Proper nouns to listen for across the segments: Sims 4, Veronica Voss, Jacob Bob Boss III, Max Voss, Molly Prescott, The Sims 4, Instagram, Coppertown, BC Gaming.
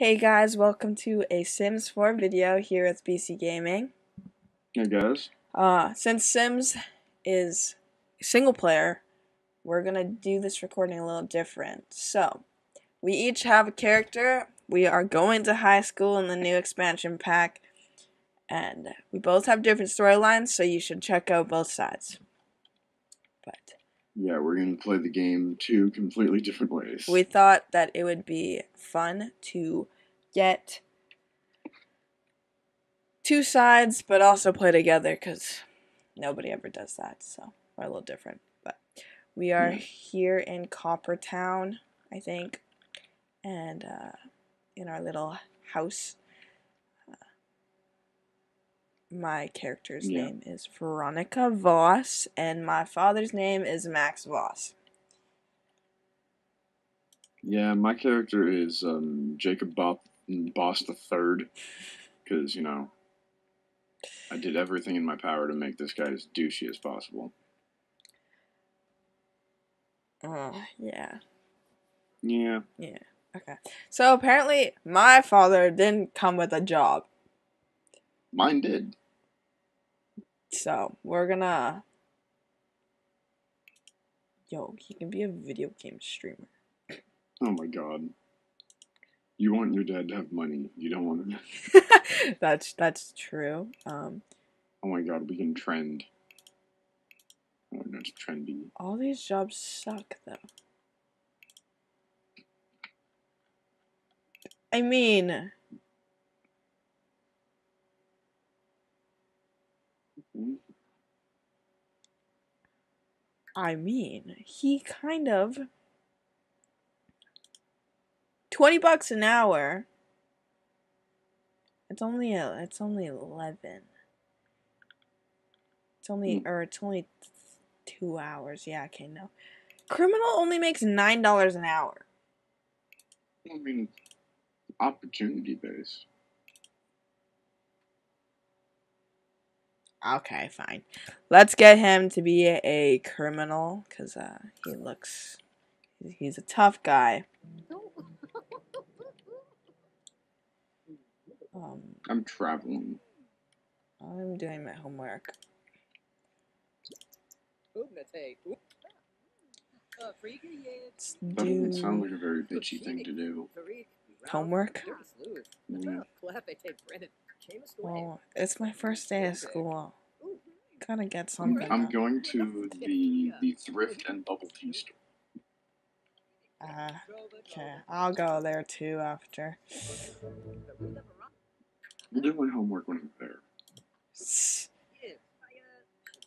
Hey guys, welcome to a Sims 4 video here at BC Gaming. Hey guys. Since Sims is single player, we're gonna do this recording a little different. So, we each have a character. We are going to high school in the new expansion pack, and we both have different storylines, so you should check out both sides. But yeah, we're going to play the game two completely different ways. We thought that it would be fun to get two sides, but also play together, because nobody ever does that, so we're a little different. But we are here in Coppertown, I think, and in our little house. My character's name is Veronica Voss, and my father's name is Max Voss. Yeah, my character is Jacob Bob Boss III, because, you know, I did everything in my power to make this guy as douchey as possible. Yeah. Okay. So apparently, my father didn't come with a job. Mine did. So, we're gonna... Yo, he can be a video game streamer. Oh my god. You want your dad to have money. You don't want him to... That's true. Oh my god, we can trend. Oh, no, it's trendy. All these jobs suck, though. I mean... he kind of... 20 bucks an hour. It's only 11. It's only 2 hours. Yeah, okay, no. Criminal only makes $9 an hour. I mean, opportunity based. Okay, fine. Let's get him to be a criminal, because he looks... He's a tough guy. I'm traveling. I'm doing my homework. That doesn't sound like a very bitchy thing to do. Homework? Yeah. Well, it's my first day of school. Gotta get something. I'm going to the thrift and bubble tea store. Okay. I'll go there too after. We'll do my homework when I'm there.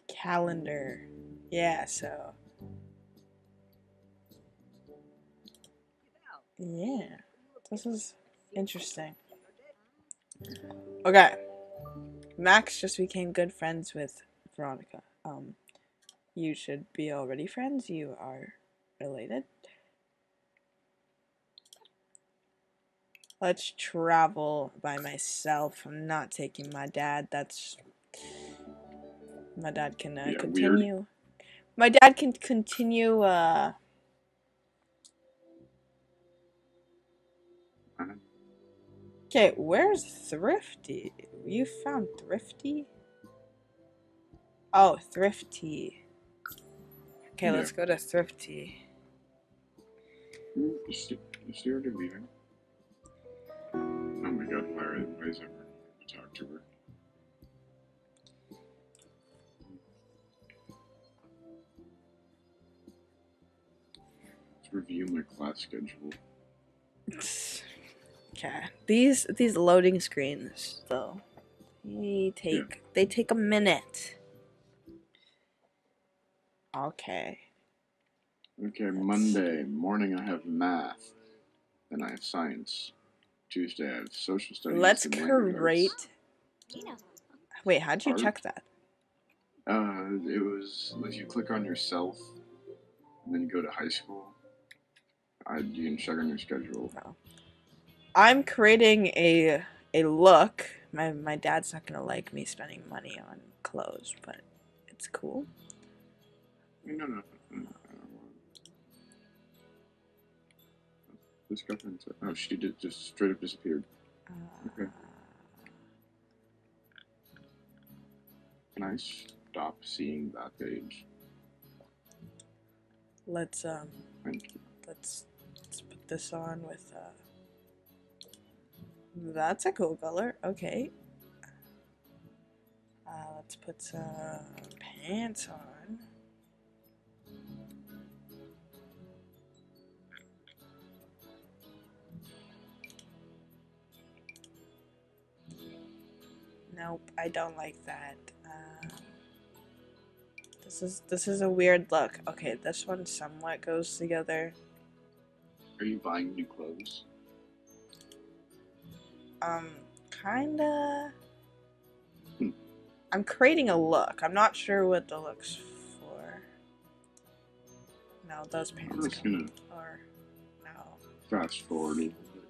Calendar. Yeah, so. Yeah. This is interesting. Okay, Max just became good friends with Veronica. You should be already friends. You are related. Let's travel by myself. I'm not taking my dad. That's... My dad can continue. Weird. My dad can continue, Okay, where's Thrifty? You found Thrifty? Oh, Thrifty. Okay, let's go to Thrifty. Is she already leaving? Oh my god, Lyra is over to talk to her. Let's review my class schedule. Okay. These loading screens though, they take a minute. Okay. Okay, let's... Monday morning I have math, then I have science. Tuesday I have social studies. Let's create. Wait, how did you check that? It was if you click on yourself, and then you go to high school. You can check on your schedule. Oh. I'm creating a look. My dad's not gonna like me spending money on clothes, but it's cool. No. This girlfriend. Oh, she did just straight up disappeared. Okay. Can I stop seeing that page? Let's Thank you. Let's put this on with that's a cool color. Okay. Let's put some pants on. Nope, I don't like that. This is a weird look. Okay, this one somewhat goes together. Are you buying new clothes? Kinda. I'm creating a look. I'm not sure what the look's for. No, those pants are no. Fast forward a little bit.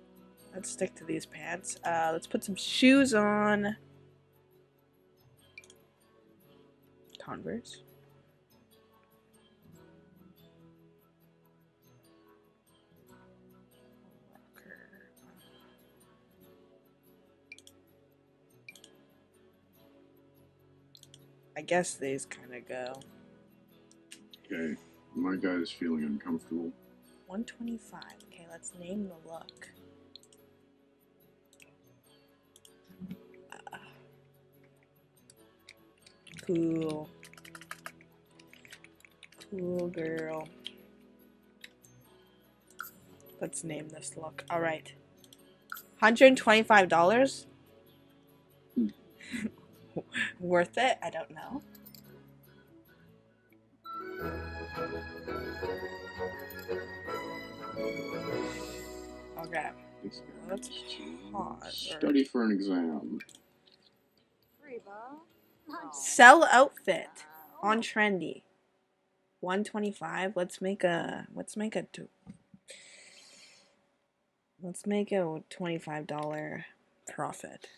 Let's stick to these pants. Let's put some shoes on. Converse. I guess these kind of go. Okay, my guy is feeling uncomfortable. 125. Okay, let's name the look. Cool. Cool girl. Let's name this look. All right. $125. Worth it? I don't know. Okay. Let's pause. Study for an exam. Sell outfit on trendy. 125. Let's make a $25 profit.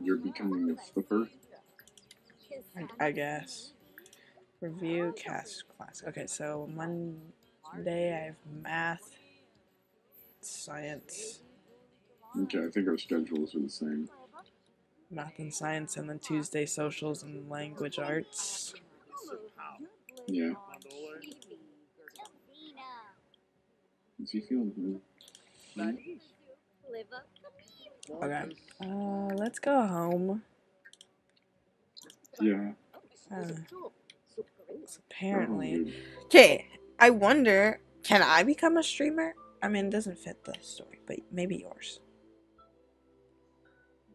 You're becoming a flipper? I guess. Review cast class. Okay, so Monday I have math, science. Okay, I think our schedules are the same. Math and science, and then Tuesday socials and language arts. Yeah. Is he feeling good? Okay. Let's go home. Yeah. Apparently. Okay, I wonder, can I become a streamer? I mean, it doesn't fit the story, but maybe yours.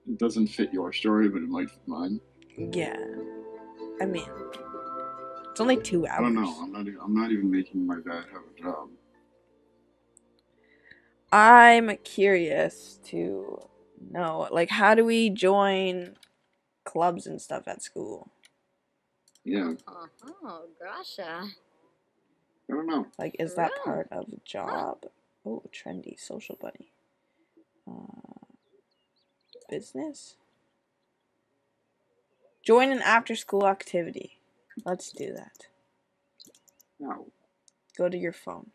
It doesn't fit your story, but it might fit mine. Yeah. I mean, it's only 2 hours. I don't know. I'm not even making my dad have a job. I'm curious to know, like, how do we join clubs and stuff at school? Yeah. Oh, gosh. I don't know. Like, is that part of a job? Oh, trendy. Social bunny. Business? Join an after-school activity. Let's do that. No. Go to your phone.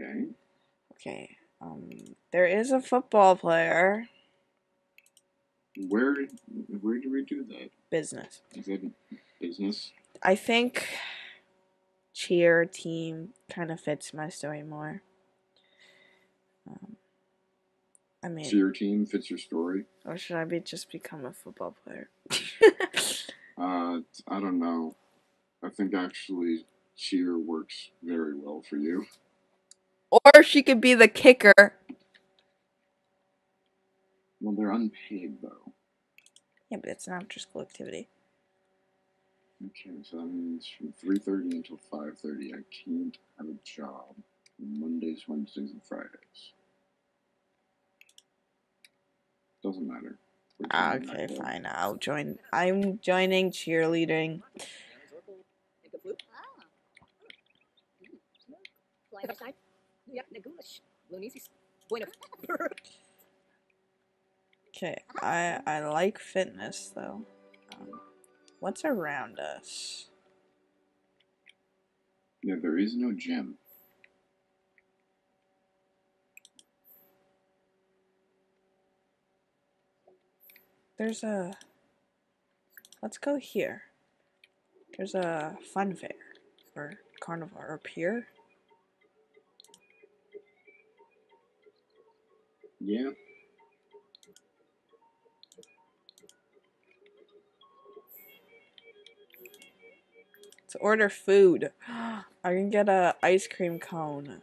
Okay. Okay. There is a football player. Where do we do that? Business. Is that business? I think cheer team kind of fits my story more. I mean, so your team fits your story? Or should I just become a football player? I don't know. I think actually cheer works very well for you. Or she could be the kicker. Well, they're unpaid, though. Yeah, but it's an after-school activity. Okay, so that means from 3:30 until 5:30, I can't have a job on Mondays, Wednesdays, and Fridays. Doesn't matter. Okay, fine. I'll join. I'm joining cheerleading. Okay, I like fitness though. What's around us? Yeah, there is no gym. There's a... Let's go here. There's a fun fair. Or carnival. Or pier. Yeah. Let's order food. I can get an ice cream cone.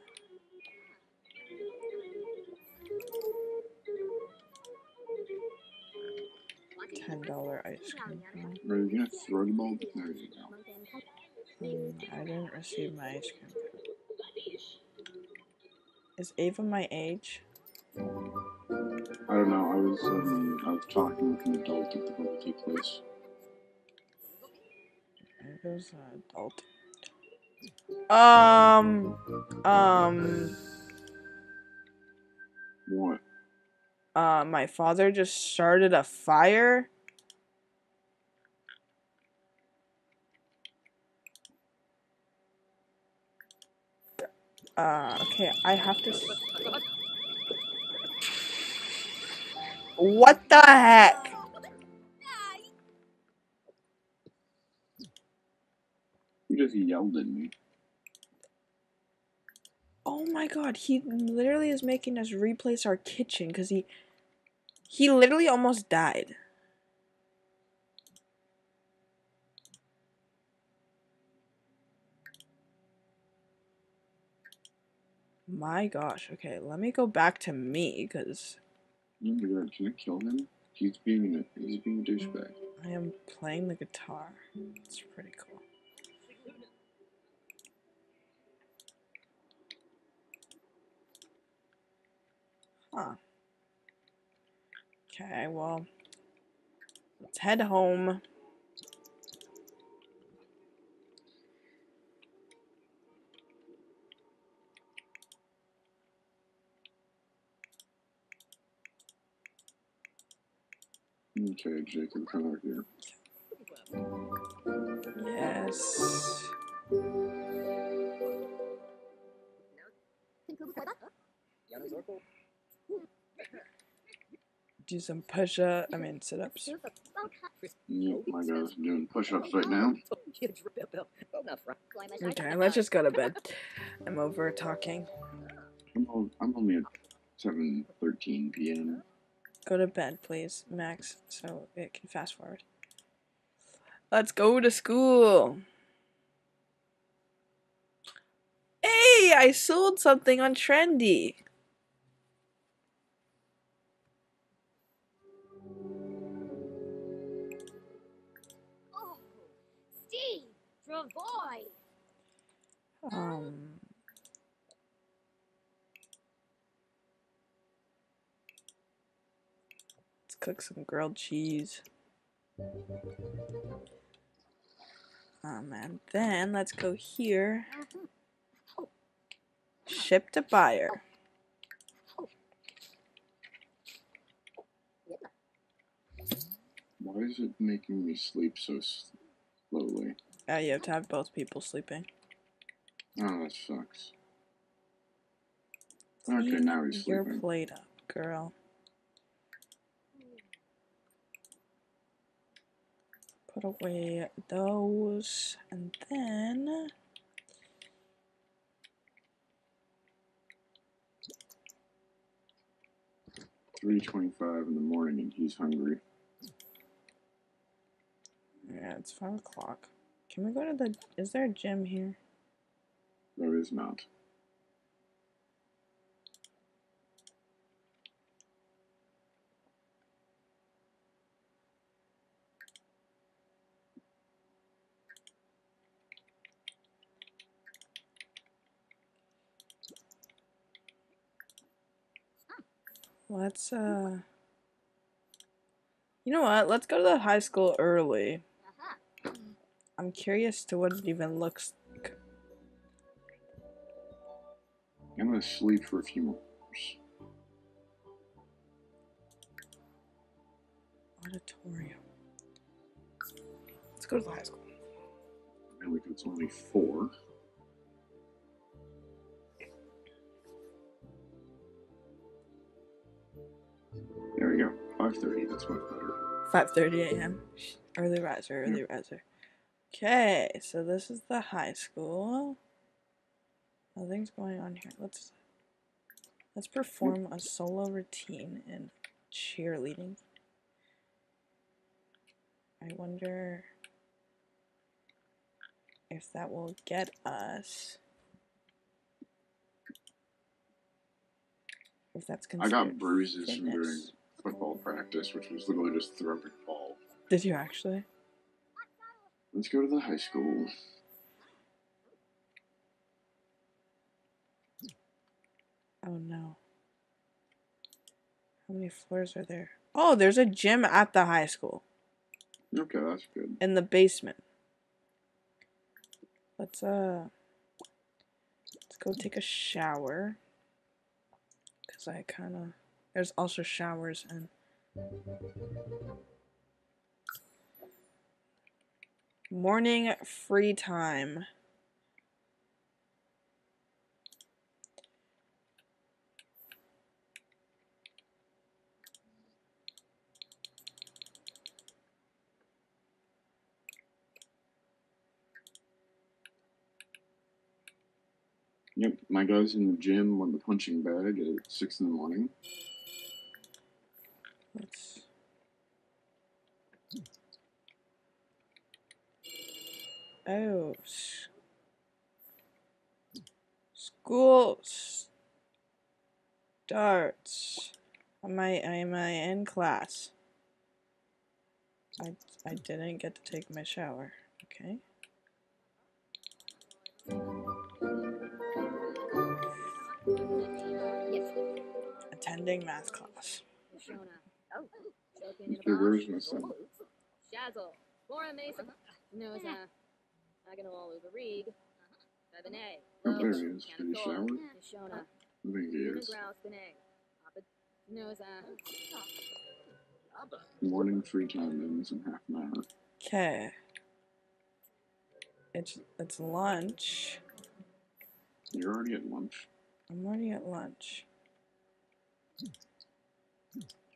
$10 ice cream. Are you gonna throw the ball? There you go. I didn't receive my ice cream. Is Ava my age? I don't know. I was talking with an adult at the barbecue place. Ava's an adult. What? My father just started a fire. Okay, I have to... What the heck? He just yelled at me. Oh my god, he literally is making us replace our kitchen because he literally almost died. My gosh, okay, let me go back to me, because... Oh my god, can I kill him? He's being a douchebag. I am playing the guitar. It's pretty cool. Huh. Okay, well, let's head home. Okay, Jacob, come over here. Yes. Do some push-ups. I mean, sit-ups. Oh my gosh, I'm doing push-ups right now. Okay, let's just go to bed. I'm over talking. I'm only at 7:13 p.m. Go to bed, please, Max, so it can fast-forward. Let's go to school. Hey, I sold something on Trendy. Boy. Let's cook some grilled cheese. And then let's go here. Ship to buyer. Why is it making me sleep so slowly? You have to have both people sleeping. Oh, that sucks. Okay, now he's sleeping. Your plate up, girl. Put away those, and then... It's 3:25 in the morning, and he's hungry. Yeah, it's 5 o'clock. Can we go to the... Is there a gym here? There is not. Let's, You know what? Let's go to the high school early. I'm curious to what it even looks like. I'm gonna sleep for a few more hours. Auditorium. Let's go to the high school. And we can, it's only 4. There we go. 5:30. That's much better. 5:30 a.m. Early riser. Early riser. Okay, so this is the high school. Nothing's going on here. Let's perform a solo routine in cheerleading. I wonder if that will get us. If that's considered. I got bruises from doing football practice, which was literally just throwing a ball. Did you actually? Let's go to the high school. Oh no. How many floors are there? Oh, there's a gym at the high school. Okay, that's good. In the basement. Let's go take a shower. Cause I kinda, there's also showers and morning free time. Yep, my guy's in the gym with the punching bag at 6 in the morning. Let's... Oh. School starts. Am I in class? I didn't get to take my shower. Okay. Attending math class. Where's my son? Shazzle. Laura Mason. No, it's not. I'm going to all over Reed. Benet. Oh, there he is. Did he shower? I think he is. Morning free time ends in half an hour. Okay. It's lunch. You're already at lunch. I'm already at lunch.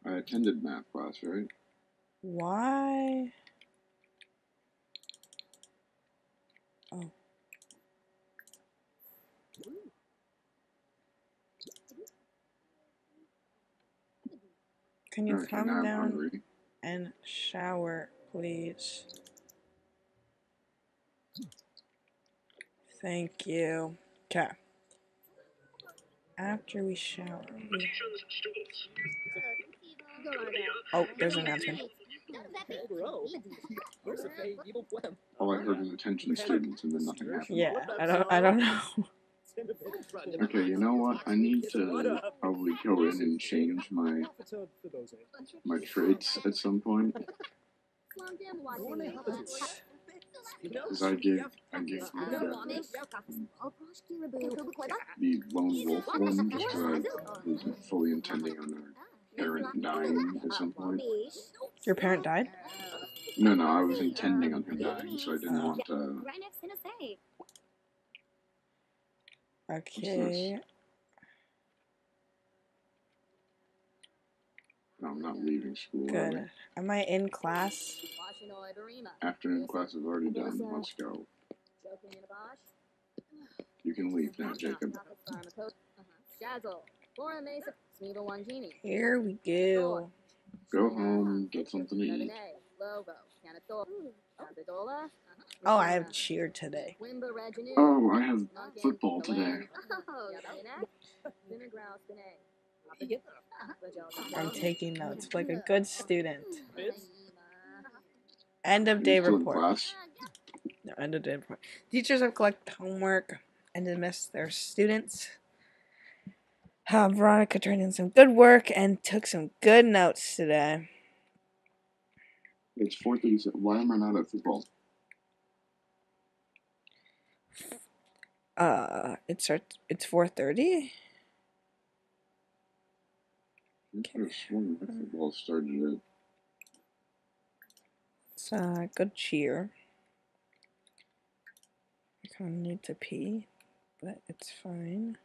I attended math class, right? Why? Oh. Can you come down and shower, please? Thank you. Okay. After we shower. Oh, there's an announcement. All I heard was attention students and then nothing happened. Yeah, I don't know. Okay, you know what? I need to probably go in and change my traits at some point. Because I gave the lone wolf one just because I was fully intending on our parent dying at some point. Your parent died? No, I was intending on him dying, so I didn't want to... Okay... No, I'm not leaving school. Good. Am I in class? Afternoon class is already done. Let's go. You can leave now, Jacob. Here we go. Go home, get something to eat. Oh, I have cheer today. Oh, I have football today. I'm taking notes like a good student. End of day report. No, end of day report. Teachers have collected homework and dismissed their students. Veronica turned in some good work and took some good notes today. It's 4:30. Why am I not at football? It starts. It's 4:30. Okay. It's good cheer. kind of need to pee, but it's fine.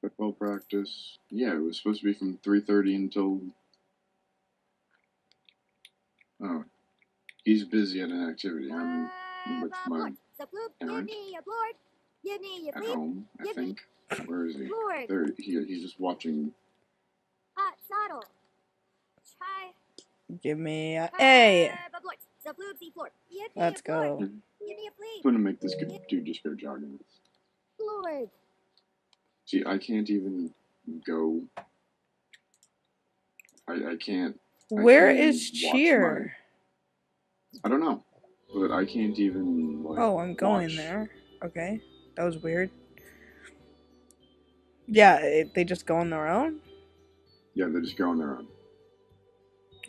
Football practice. Yeah, it was supposed to be from 3:30 until... Oh. He's busy at an activity. I'm with my parent at home, I think. Where is he? There, he's just watching. Give me a A! Let's go. I'm gonna make this dude just go jogging. See, I can't even go. I can't. Where is cheer? I don't know. But I can't even. Like, oh, I'm going there. Okay. That was weird. Yeah, they just go on their own? Yeah, they just go on their own.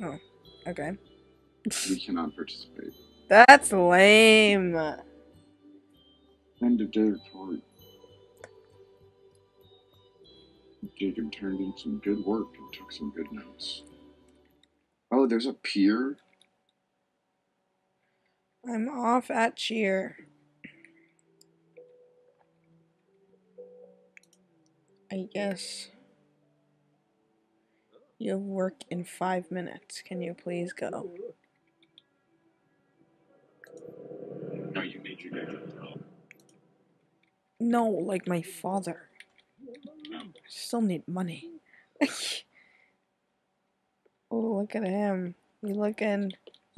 Oh, okay. We cannot participate. That's lame. End of day report. Jacob turned in some good work and took some good notes. Oh, there's a pier. I'm off at cheer. I guess you'll work in 5 minutes. Can you please go? No, you made your dad. No, like my father. I still need money. Oh, look at him. You're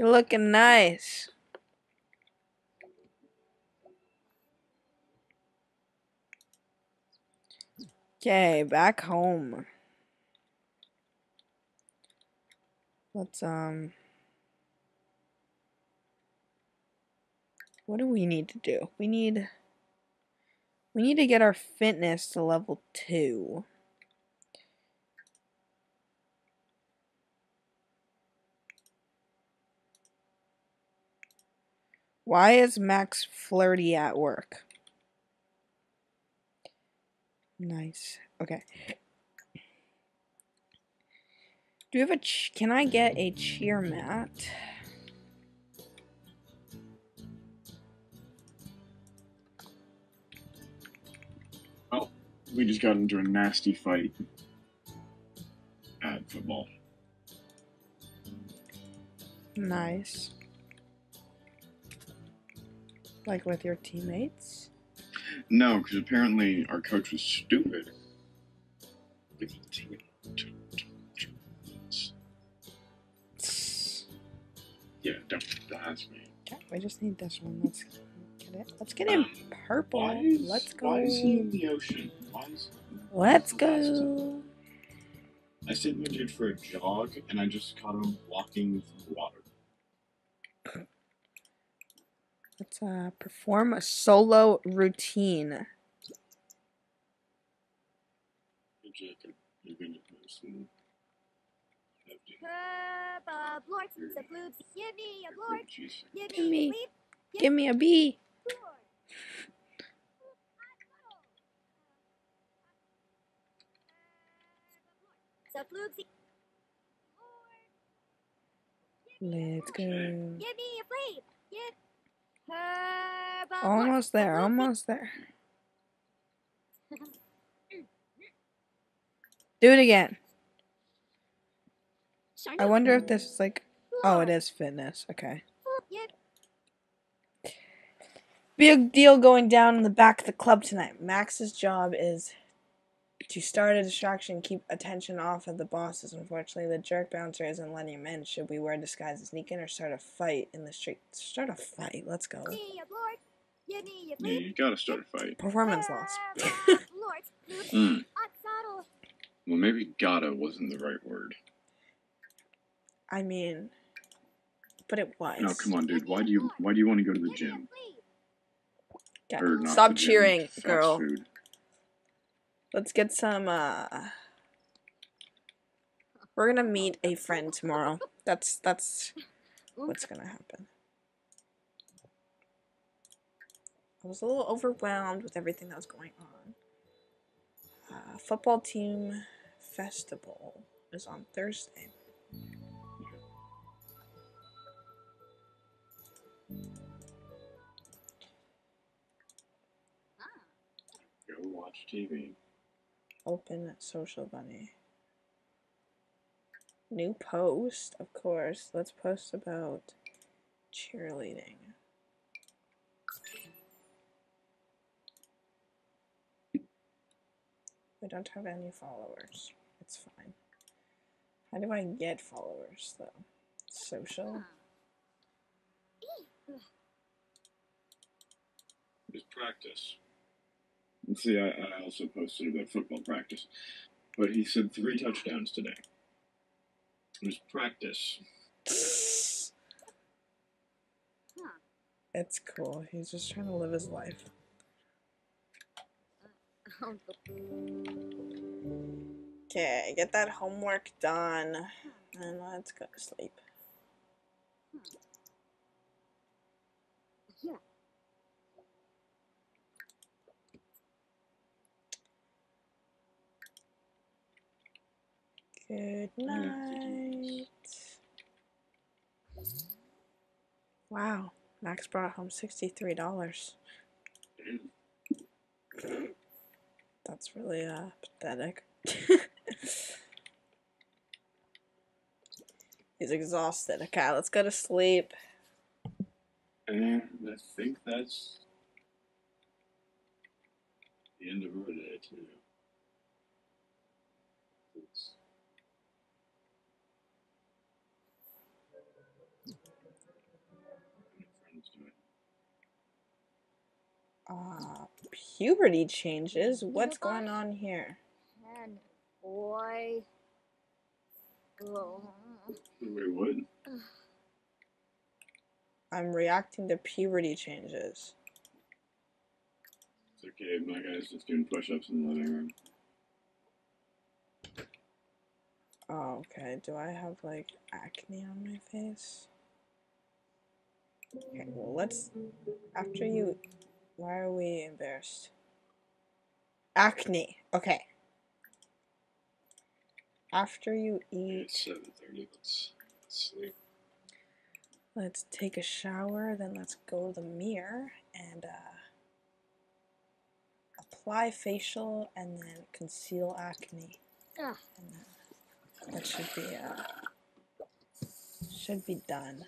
looking nice. Okay, back home. Let's what do we need to do? We need to get our fitness to level 2. Why is Max flirty at work? Nice. Okay. Do you have a can I get a cheer mat? Oh, we just got into a nasty fight at football. Nice. Like with your teammates? No, because apparently our coach was stupid. Yeah, don't ask me. Okay, I just need this one. Let's get it. Let's get him purple. Let's go. Why is he in the ocean? Let's go. I sent my dude for a jog, and I just caught him walking through the water. Let's perform a solo routine. Give me a B. Let's go. Give me a plate. Almost there, almost there. Do it again. I wonder if this is like... Oh, it is fitness. Okay. Big deal going down in the back of the club tonight. Max's job is to start a distraction, keep attention off of the bosses. Unfortunately, the jerk bouncer isn't letting him in. Should we wear disguises, sneak in, or start a fight in the street? Start a fight. Let's go. Yeah, you gotta start a fight. Performance loss. Well, maybe gotta wasn't the right word. I mean, but it was. No, come on, dude. Why do you want to go to the gym? Yeah. Stop cheering, girl. Food. Let's get some, we're gonna meet a friend tomorrow. That's what's gonna happen. I was a little overwhelmed with everything that was going on. Football team festival is on Thursday. watch TV. Open social bunny. New post, of course. Let's post about cheerleading. We don't have any followers. It's fine. How do I get followers, though? Social? Just practice. See, I also posted about football practice. But he said 3 touchdowns today. It was practice. It's cool. He's just trying to live his life. Okay, get that homework done. And let's go to sleep. Good night. Wow, Max brought home $63. That's really pathetic. He's exhausted. Okay, let's go to sleep. And I think that's the end of our day too. Puberty changes. What's going on here? And boy. Oh. Wait, what? I'm reacting to puberty changes. It's okay, my guy's just doing push-ups in the living room. Oh, okay. Do I have, like, acne on my face? Okay, well, let's... After you... Why are we embarrassed? Acne. Okay. After you eat... It's 7:30. Let's sleep. Let's take a shower, then let's go to the mirror and apply facial and then conceal acne. Ah. And that should be done.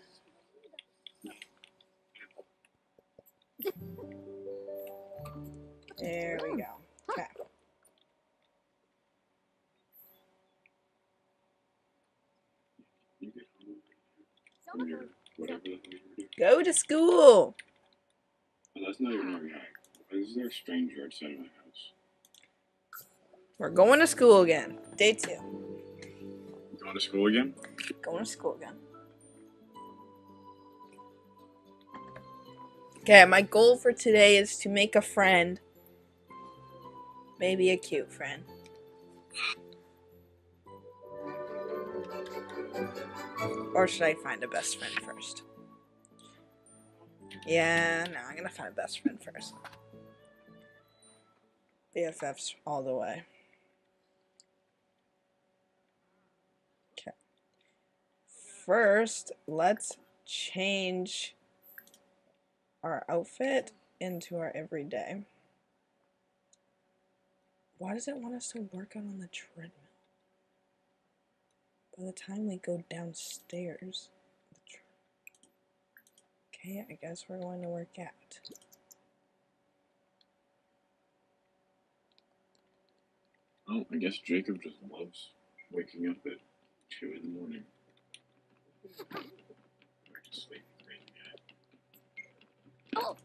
There we go. Okay. Go to school. Well, that's not even our guy. Why is there a stranger outside my house? We're going to school again. Day 2. Going to school again? Going to school again. Okay, my goal for today is to make a friend. Maybe a cute friend. Or should I find a best friend first? Yeah, no, I'm gonna find a best friend first. BFFs all the way. Okay. First, let's change our outfit into our everyday. Why does it want us to work out on the treadmill? By the time we go downstairs, okay, I guess we're going to work out. Oh, I guess Jacob just loves waking up at 2 in the morning. Sleep. Oh.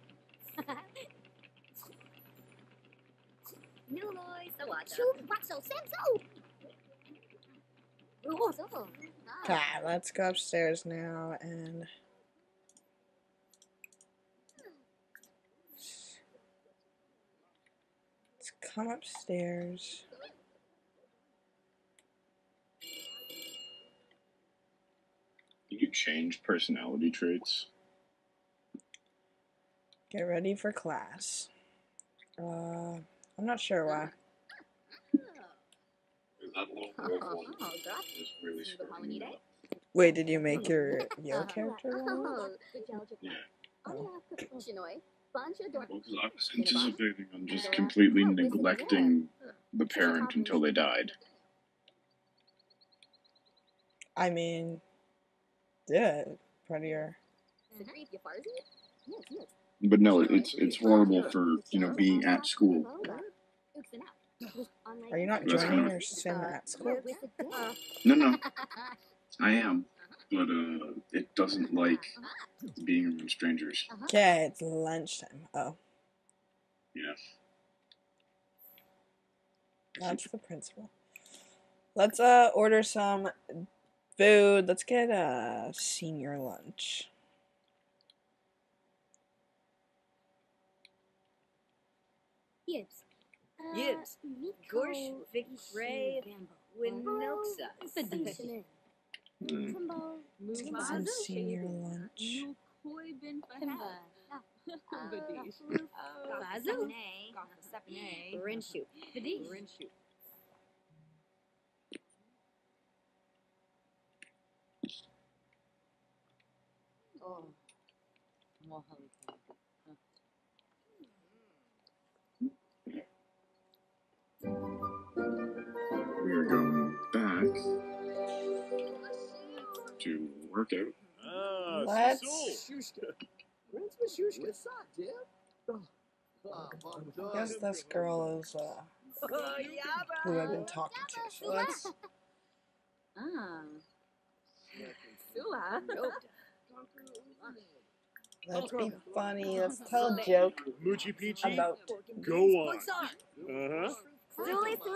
Okay, let's go upstairs now and let's come upstairs. Can you change personality traits? Get ready for class. I'm not sure why. Wait, did you make your character? Yeah. Oh. Well, I was anticipating on just completely neglecting the parent until they died. I mean, yeah, prettier. But no, it's horrible for, you know, being at school. Are you not joining your sim at school? No, I am. But it doesn't like being around strangers. Yeah, it's lunchtime. Oh. Yes. That's the principle. Let's order some food. Let's get a senior lunch. Yes. Yes. Gorsh, Vic Ray, Winelsa. Let's get some senior lunch. We are going back to work out. I guess this girl is who I've been talking to. So let's. Let's be funny. Let's tell a joke about. Go on. Students.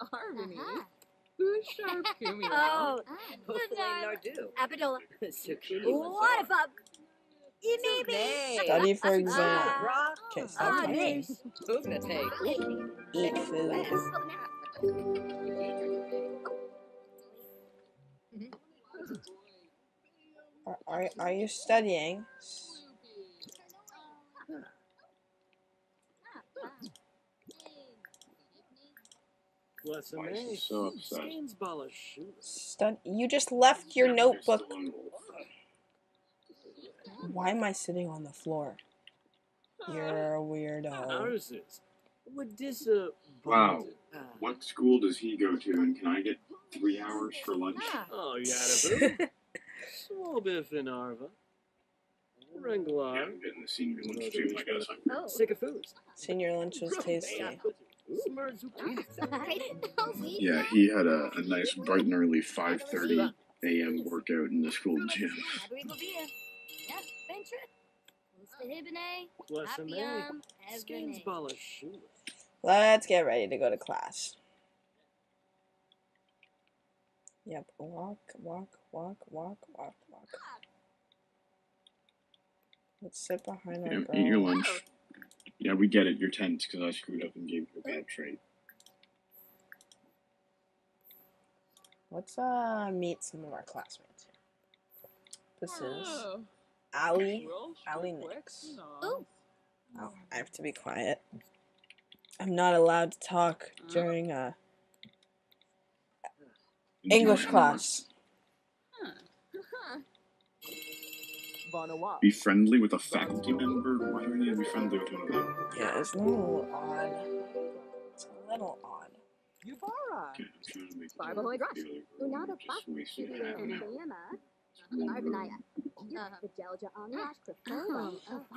Harmony. Who's sharp? Oh, Abadola. What a bug. Study for exam. Okay, stop talking. Eat food. Are you studying? You just left your notebook. Why am I sitting on the floor? You're a weirdo. Wow. What school does he go to, and can I get 3 hours for lunch? Oh, you had a boo. Small biff in Arva. Wrangler. Yeah, I'm getting the senior lunch too. I guess I'm sick of food. Senior lunch was tasty. Yeah, he had a nice bright and early 5:30 a.m. workout in the school gym. Let's get ready to go to class. Yep, walk, walk, walk, walk, walk, walk. Let's sit behind our girl. Eat your lunch. Yeah, we get it. You're tense because I screwed up and gave you a bad trait. Let's meet some of our classmates here. This is Allie Nix. Oh, I have to be quiet. I'm not allowed to talk during English class. Be friendly with a faculty member? Why do we need to be friendly with one of them? Yeah, it's a little odd. It's a little odd.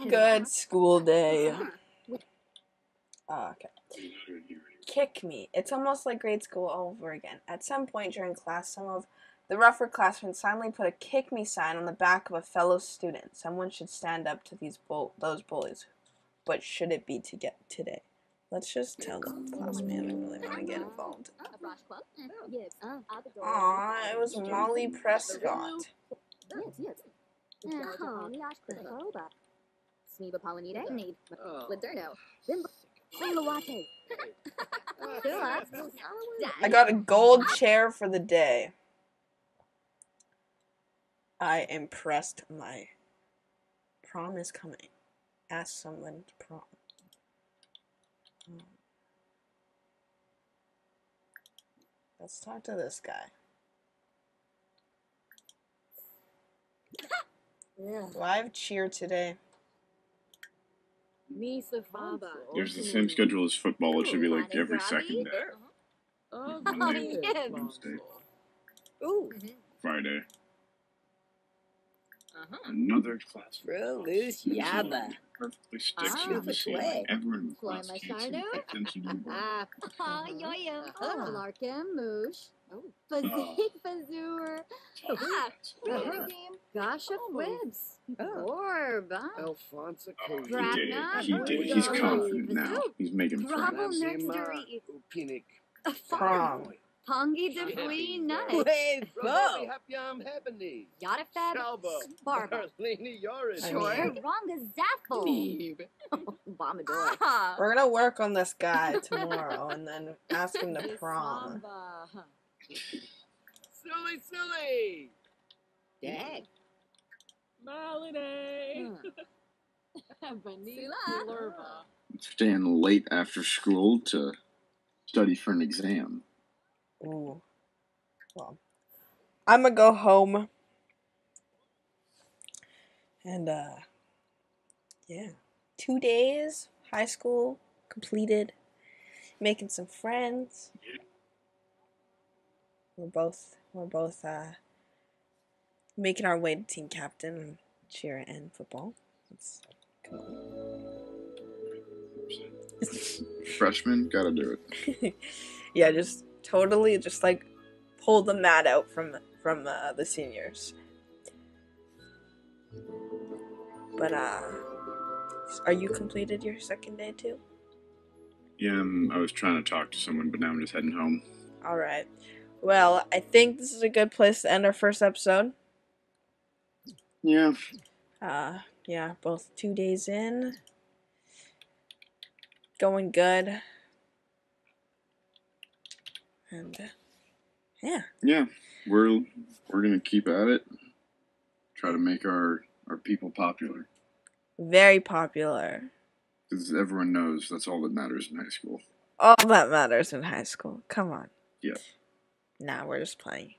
Good school day. Oh, okay. Kick me. It's almost like grade school all over again. At some point during class, some of the rougher classmen silently put a kick me sign on the back of a fellow student. Someone should stand up to those bullies. But should it be today? Let's just tell the class, man, I really want to get involved. Aw, it was Molly Prescott. I got a gold chair for the day. I impressed. My prom is coming. ask someone to prompt. Let's talk to this guy. Yeah. Live cheer today. There's the same schedule as football. It should be like every second day. Monday, Wednesday, Friday. Another class. Yaba. Perfectly sticks to the ceiling. Everyone in the class can't seem to pay attention to work. Yo-yo. Larkin, Moosh. Bazik, Bazur. Gossip Webs. Orb. Alfonso. He did. He's confident now. He's making friends. Prong. Pongi Debris Nut. Wave Bo. Yadafab. Sparba. Sure. Ronga Zaffle. Bomador. We're going to work on this guy tomorrow and then ask him to prom. Silly, silly. Dag. Maliday. Staying late after school to study for an exam. Ooh. Well, I'm gonna go home and yeah, 2 days high school completed, making some friends. We're both making our way to team captain and cheer and football. It's cool. Freshman, gotta do it. Yeah, just. Totally, just like pull the mat out from the seniors. But are you completed your second day too? Yeah, I was trying to talk to someone, but now I'm just heading home. All right. Well, I think this is a good place to end our first episode. Yeah. Yeah. Both 2 days in, going good. And yeah. Yeah. We're gonna keep at it. Try to make our people popular. Very popular. Because everyone knows that's all that matters in high school. All that matters in high school. Come on. Yeah. Nah, we're just playing.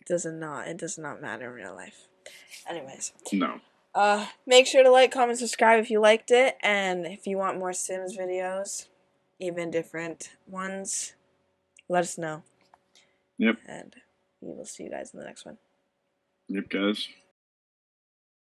It does not matter in real life. Anyways. No. Make sure to like, comment, subscribe if you liked it, and if you want more Sims videos. Even different ones, let us know. Yep. And we will see you guys in the next one. Yep, guys.